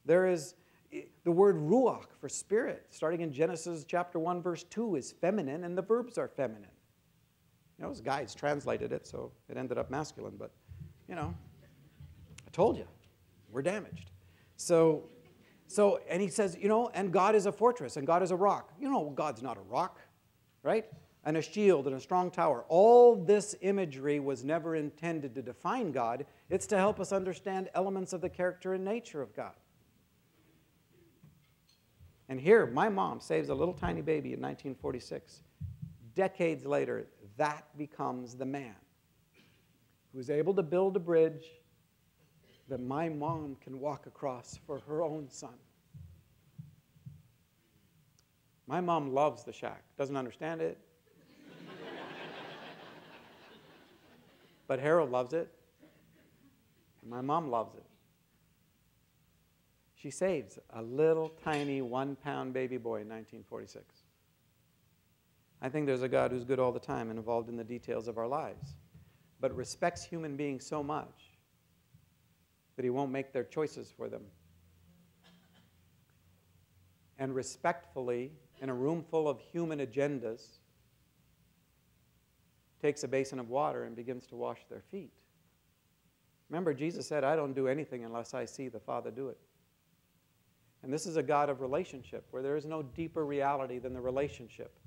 There is the word ruach for spirit, starting in Genesis chapter 1, verse 2, is feminine, and the verbs are feminine. You know, those guys translated it, so it ended up masculine, but, you know, I told you, we're damaged. So, and he says, you know, and God is a fortress, and God is a rock. You know, God's not a rock, right? And a shield and a strong tower. All this imagery was never intended to define God. It's to help us understand elements of the character and nature of God. And here, my mom saves a little tiny baby in 1946. Decades later, that becomes the man who's able to build a bridge that my mom can walk across for her own son. My mom loves the Shack, doesn't understand it. But Harold loves it, and my mom loves it. She saves a little tiny 1-pound baby boy in 1946. I think there's a God who's good all the time and involved in the details of our lives, but respects human beings so much that he won't make their choices for them. And respectfully, in a room full of human agendas, takes a basin of water and begins to wash their feet. Remember, Jesus said, I don't do anything unless I see the Father do it. And this is a God of relationship, where there is no deeper reality than the relationship.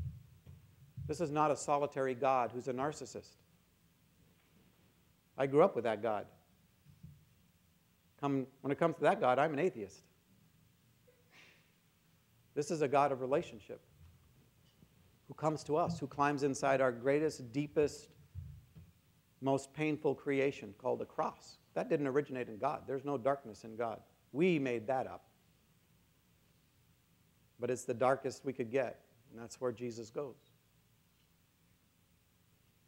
This is not a solitary God who's a narcissist. I grew up with that God. When it comes to that God, I'm an atheist. This is a God of relationship who comes to us, who climbs inside our greatest, deepest, most painful creation called the cross. That didn't originate in God. There's no darkness in God. We made that up. But it's the darkest we could get, and that's where Jesus goes.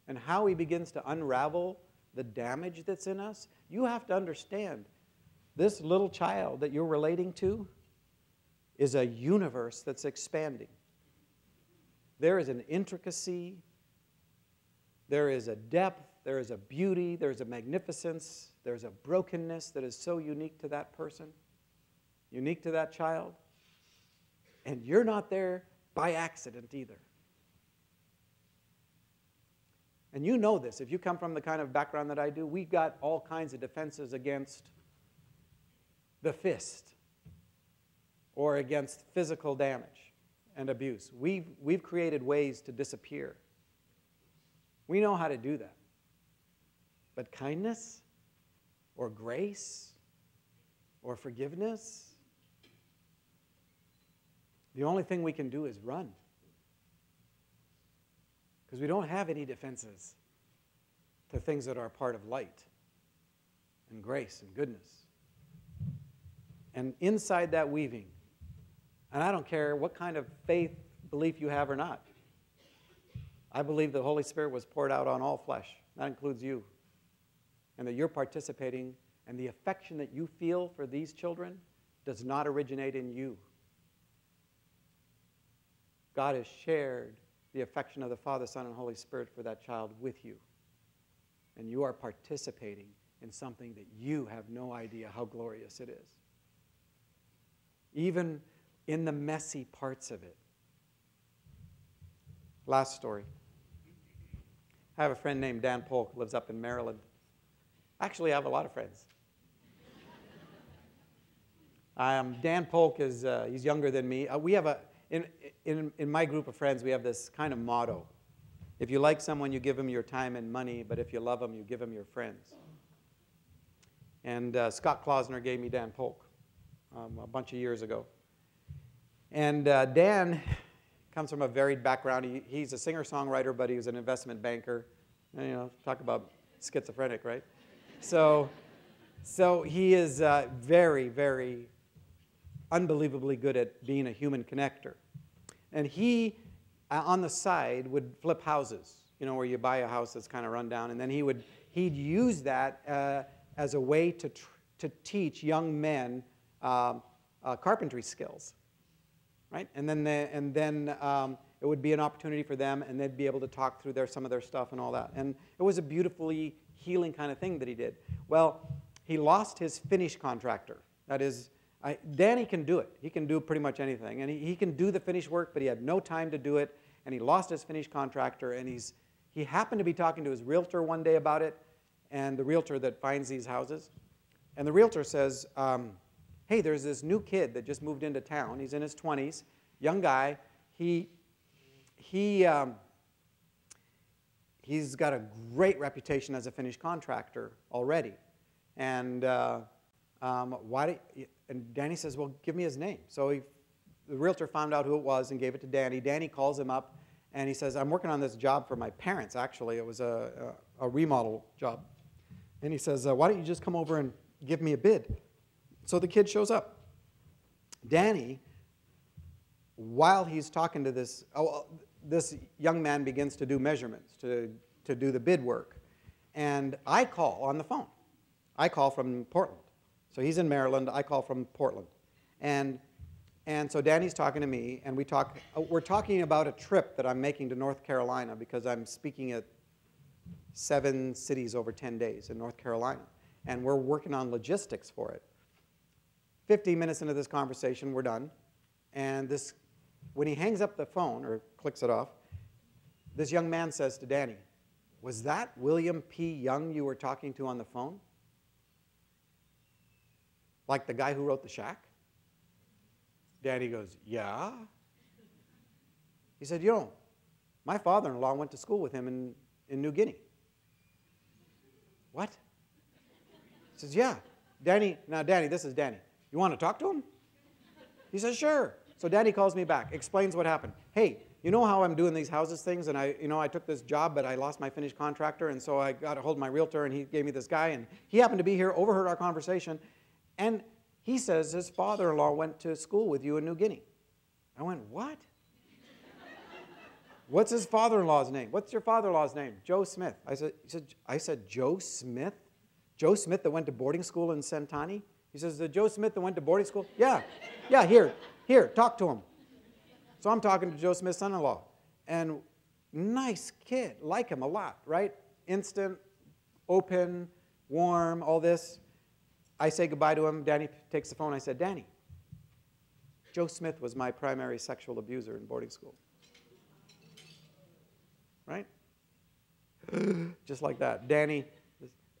And how he begins to unravel the damage that's in us, you have to understand this little child that you're relating to is a universe that's expanding. There is an intricacy, there is a depth, there is a beauty, there is a magnificence, there is a brokenness that is so unique to that person, unique to that child, and you're not there by accident either. And you know this. If you come from the kind of background that I do, we got all kinds of defenses against the fist or against physical damage and abuse. We've created ways to disappear. We know how to do that. But kindness or grace or forgiveness, the only thing we can do is run, because we don't have any defenses to things that are part of light and grace and goodness. And inside that weaving, and I don't care what kind of faith belief you have or not. I believe the Holy Spirit was poured out on all flesh. That includes you. And that you're participating, and the affection that you feel for these children does not originate in you. God has shared the affection of the Father, Son, and Holy Spirit for that child with you. And you are participating in something that you have no idea how glorious it is. Even in the messy parts of it. Last story. I have a friend named Dan Polk, lives up in Maryland. Actually, I have a lot of friends. Dan Polk is he's younger than me. We have in my group of friends, we have this kind of motto. If you like someone, you give them your time and money, but if you love them, you give them your friends. And Scott Klausner gave me Dan Polk a bunch of years ago. And Dan comes from a varied background. He's a singer-songwriter, but he was an investment banker. And, you know, talk about schizophrenic, right? So he is very, very unbelievably good at being a human connector. And he, on the side, would flip houses, you know, where you buy a house that's kind of run down. And then he'd use that as a way to teach young men carpentry skills. Right? And then, it would be an opportunity for them, and they'd be able to talk through some of their stuff and all that. And it was a beautifully healing kind of thing that he did. Well, he lost his finish contractor. That is, Danny can do it. He can do pretty much anything. And he can do the finish work, but he had no time to do it. And he lost his finish contractor. And he happened to be talking to his realtor one day about it, and the realtor that finds these houses. And the realtor says, hey, there's this new kid that just moved into town. He's in his 20s, young guy. He's got a great reputation as a finished contractor already. And, and Danny says, well, give me his name. So the realtor found out who it was and gave it to Danny. Danny calls him up, and he says, I'm working on this job for my parents, actually. It was a remodel job. And he says, why don't you just come over and give me a bid. So the kid shows up. Danny, while he's talking to this, this young man begins to do measurements, to do the bid work. And I call on the phone. I call from Portland. So he's in Maryland. I call from Portland. And so Danny's talking to me, and we talk, we're talking about a trip that I'm making to North Carolina because I'm speaking at 7 cities over 10 days in North Carolina. And we're working on logistics for it. 15 minutes into this conversation, we're done. And this, when he hangs up the phone or clicks it off, this young man says to Danny, "Was that William P. Young you were talking to on the phone? Like the guy who wrote The Shack?" Danny goes, "Yeah." He said, "You know, my father-in-law went to school with him in New Guinea." "What?" He says, "Yeah. Danny, now Danny, this is Danny. You want to talk to him?" He says, "Sure." So Danny calls me back, explains what happened. "Hey, you know how I'm doing these houses things, and I, you know, I took this job, but I lost my finished contractor, and so I got a hold of my realtor, and he gave me this guy, and he happened to be here, overheard our conversation, and he says his father-in-law went to school with you in New Guinea." I went, "What?" "What's his father-in-law's name?" "What's your father-in-law's name?" "Joe Smith." I said, "Joe Smith? Joe Smith that went to boarding school in Centani?" He says, "The Joe Smith that went to boarding school?" "Yeah, yeah, here, talk to him." So I'm talking to Joe Smith's son-in-law. And nice kid, like him a lot, right? Instant, open, warm, all this. I say goodbye to him. Danny takes the phone. I said, "Danny, Joe Smith was my primary sexual abuser in boarding school." Right? Just like that. Danny,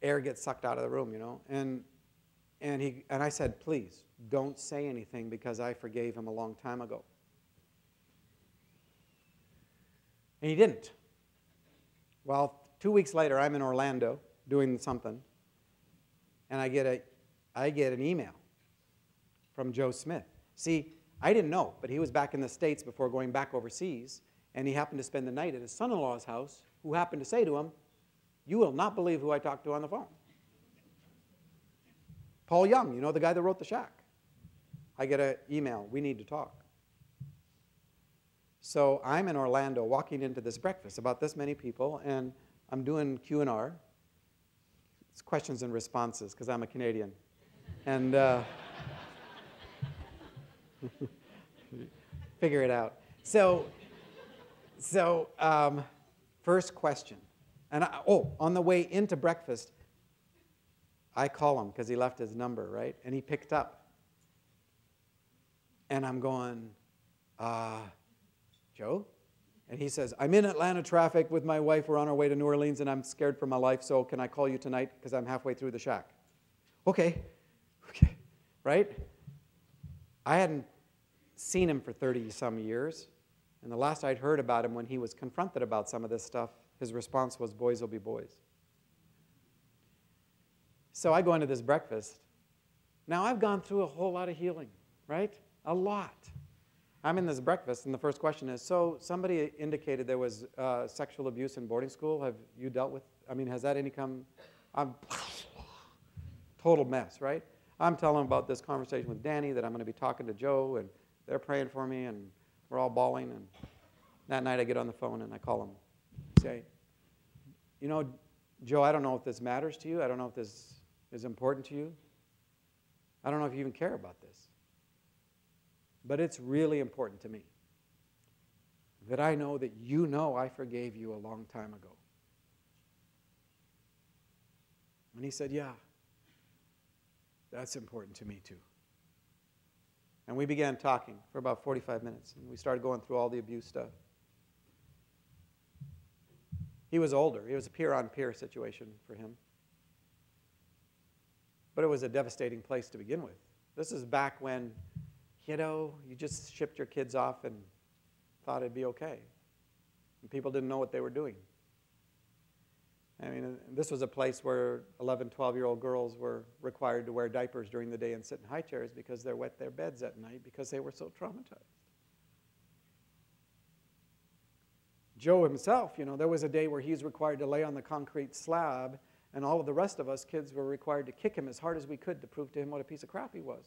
air gets sucked out of the room, you know. And I said, "Please, don't say anything because I forgave him a long time ago." And he didn't. Well, 2 weeks later, I'm in Orlando doing something, and I get an email from Joe Smith. See, I didn't know, but he was back in the States before going back overseas, and he happened to spend the night at his son-in-law's house, who happened to say to him, "You will not believe who I talked to on the phone. Paul Young, you know, the guy that wrote The Shack." I get an email, "We need to talk." So I'm in Orlando walking into this breakfast, about this many people, and I'm doing Q&R. It's questions and responses, because I'm a Canadian. And figure it out. So first question. And on the way into breakfast, I call him because he left his number, right? And he picked up. And I'm going, "Joe?" And he says, "I'm in Atlanta traffic with my wife. We're on our way to New Orleans, and I'm scared for my life, so can I call you tonight? Because I'm halfway through The Shack." Okay, right? I hadn't seen him for 30-some years. And the last I'd heard about him when he was confronted about some of this stuff, his response was, "Boys will be boys." So I go into this breakfast. Now, I've gone through a whole lot of healing, right? A lot. I'm in this breakfast, and the first question is, "So somebody indicated there was sexual abuse in boarding school. Have you dealt with, I mean, has that any come?" I'm total mess, right? I'm telling them about this conversation with Danny, that I'm going to be talking to Joe, and they're praying for me, and we're all bawling. And that night I get on the phone, and I call him. Say, "You know, Joe, I don't know if this matters to you. I don't know if this is important to you. I don't know if you even care about this. But it's really important to me that I know that you know I forgave you a long time ago." And he said, "Yeah, that's important to me too." And we began talking for about 45 minutes, and we started going through all the abuse stuff. He was older. It was a peer-on-peer situation for him. But it was a devastating place to begin with. This is back when, you know, you just shipped your kids off and thought it'd be okay. And people didn't know what they were doing. I mean, this was a place where 11, 12-year-old girls were required to wear diapers during the day and sit in high chairs because they're wet their beds at night because they were so traumatized. Joe himself, you know, there was a day where he's required to lay on the concrete slab And all of the rest of us kids were required to kick him as hard as we could to prove to him what a piece of crap he was.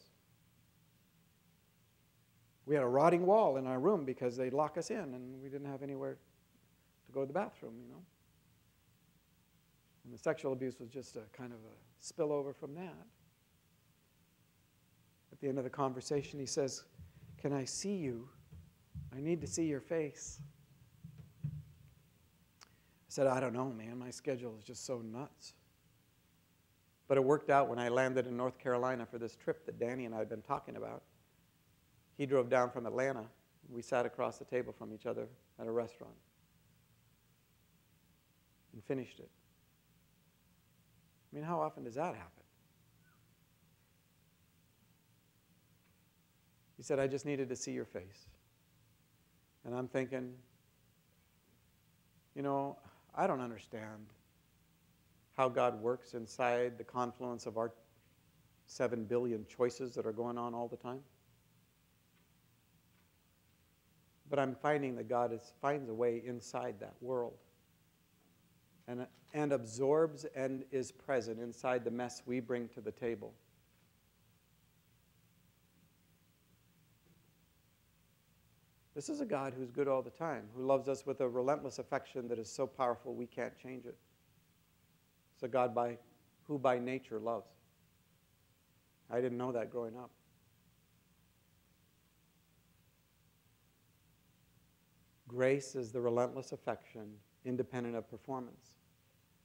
We had a rotting wall in our room because they'd lock us in, and we didn't have anywhere to go to the bathroom, you know. And the sexual abuse was just a kind of a spillover from that. At the end of the conversation, he says, "Can I see you? I need to see your face." I said, "I don't know, man. My schedule is just so nuts." But it worked out when I landed in North Carolina for this trip that Danny and I had been talking about. He drove down from Atlanta. We sat across the table from each other at a restaurant and finished it. I mean, how often does that happen? He said, "I just needed to see your face." And I'm thinking, you know, I don't understand how God works inside the confluence of our 7 billion choices that are going on all the time. But I'm finding that God finds a way inside that world and absorbs and is present inside the mess we bring to the table. This is a God who's good all the time, who loves us with a relentless affection that is so powerful we can't change it. It's a God who by nature loves. I didn't know that growing up. Grace is the relentless affection independent of performance.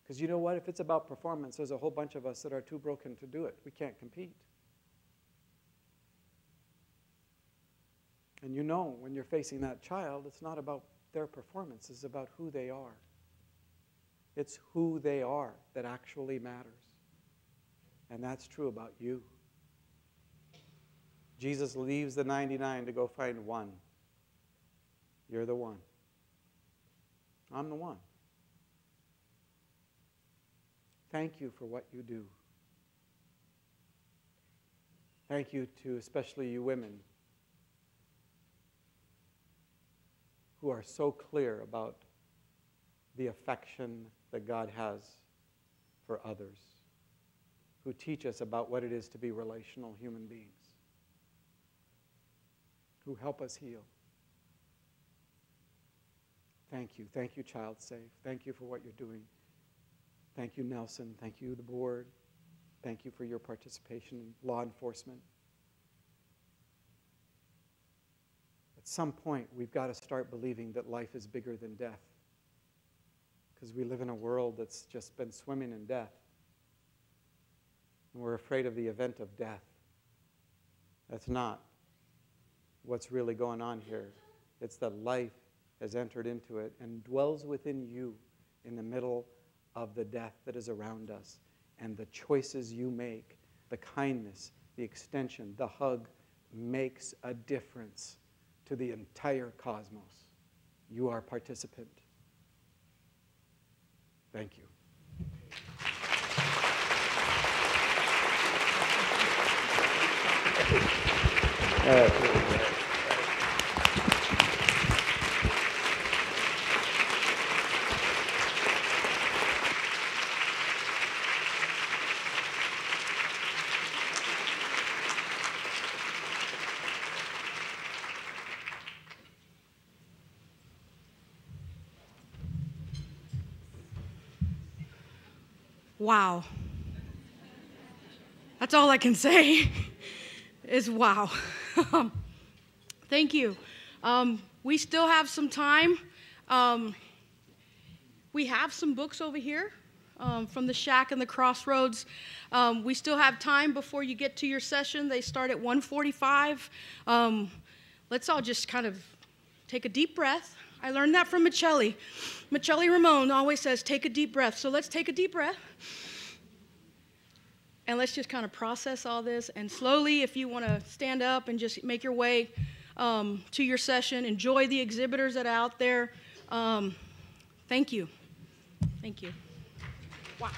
Because you know what? If it's about performance, there's a whole bunch of us that are too broken to do it. We can't compete. And you know, when you're facing that child, it's not about their performance. It's about who they are. It's who they are that actually matters. And that's true about you. Jesus leaves the 99 to go find one. You're the one. I'm the one. Thank you for what you do. Thank you to especially you women, who are so clear about the affection that God has for others, who teach us about what it is to be relational human beings, who help us heal. Thank you. Thank you, ChildSafe. Thank you for what you're doing. Thank you, Nelson. Thank you, the board. Thank you for your participation in law enforcement. At some point, we've got to start believing that life is bigger than death, because we live in a world that's just been swimming in death, and we're afraid of the event of death. That's not what's really going on here. It's that life has entered into it and dwells within you in the middle of the death that is around us, and the choices you make, the kindness, the extension, the hug makes a difference to the entire cosmos. You are a participant. Thank you. Wow. That's all I can say is wow. Thank you. We still have some time. We have some books over here from The Shack and the Crossroads. We still have time before you get to your session. They start at 1:45. Let's all just kind of take a deep breath. I learned that from Michele. Michele Ramon always says, take a deep breath. So let's take a deep breath. And let's just kind of process all this. And slowly, if you want to stand up and just make your way to your session, enjoy the exhibitors that are out there. Thank you. Thank you. Wow.